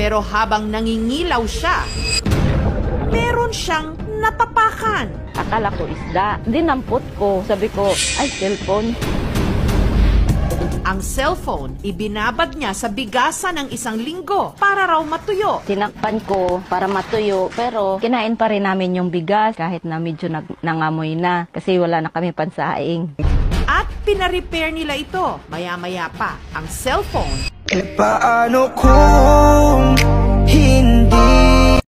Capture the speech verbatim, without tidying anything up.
pero habang nangingilaw siya, meron siyang natapakan. Akala ko isda. Dinampot ko. Sabi ko, ay, cellphone. Ang cellphone, ibinabad niya sa bigasan ng isang linggo para raw matuyo. Tinakpan ko para matuyo, pero kinain pa rin namin yung bigas kahit na medyo nangamoy na kasi wala na kami pansaing. At pina-repair nila ito. Maya-maya pa ang cellphone. E paano kung hindi